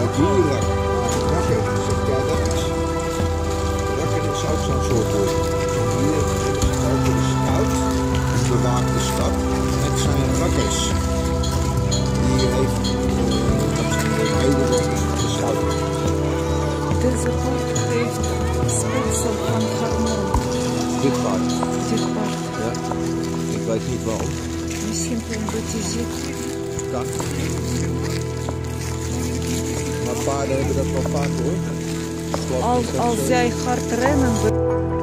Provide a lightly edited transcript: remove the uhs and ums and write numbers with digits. Natuurlijk. Rakken, zeg jij dat is. Rakken is ook zo'n soort woord. Hier is ook een stout, een bewaakte stad. Het zijn rakkers. Die heeft een hele stout. Deze boek heeft spitsel van garmoen. Zichtbaar. Zichtbaar. Ja, ik weet niet waarom. Misschien omdat hij ziet. Dat. Maar paarden hebben dat wel vaak hoor. Als zij hard rennen.